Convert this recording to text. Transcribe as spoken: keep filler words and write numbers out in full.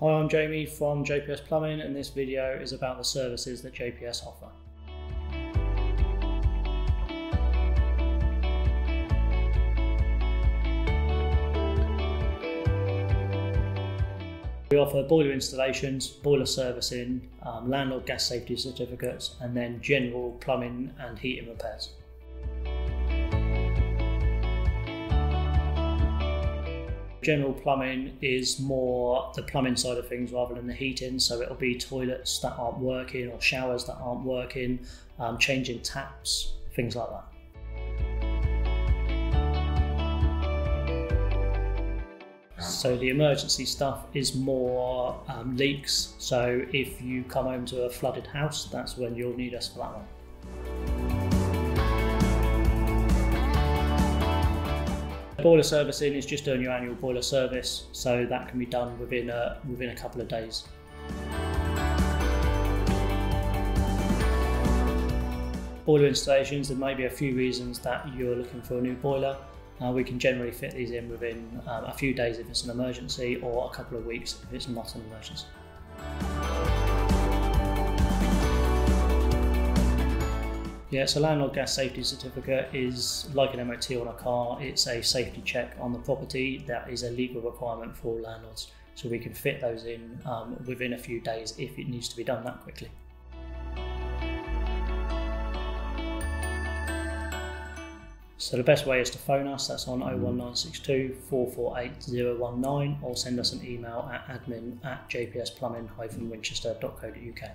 Hi, I'm Jamie from J P S Plumbing, and this video is about the services that J P S offer. We offer boiler installations, boiler servicing, um, landlord gas safety certificates, and then general plumbing and heating repairs. General plumbing is more the plumbing side of things rather than the heating, so it'll be toilets that aren't working or showers that aren't working, um, changing taps, things like that. So the emergency stuff is more um, leaks, so if you come home to a flooded house, that's when you'll need us for that one. Boiler servicing is just doing your annual boiler service, so that can be done within a, within a couple of days. Boiler installations, there may be a few reasons that you're looking for a new boiler. Uh, we can generally fit these in within um, a few days if it's an emergency, or a couple of weeks if it's not an emergency. Yeah, so landlord gas safety certificate is like an M O T on a car. It's a safety check on the property that is a legal requirement for landlords. So we can fit those in um, within a few days if it needs to be done that quickly. So the best way is to phone us. That's on oh one nine six two, four four eight, oh one nine, or send us an email at admin at j p s plumbing dash winchester dot co dot u k.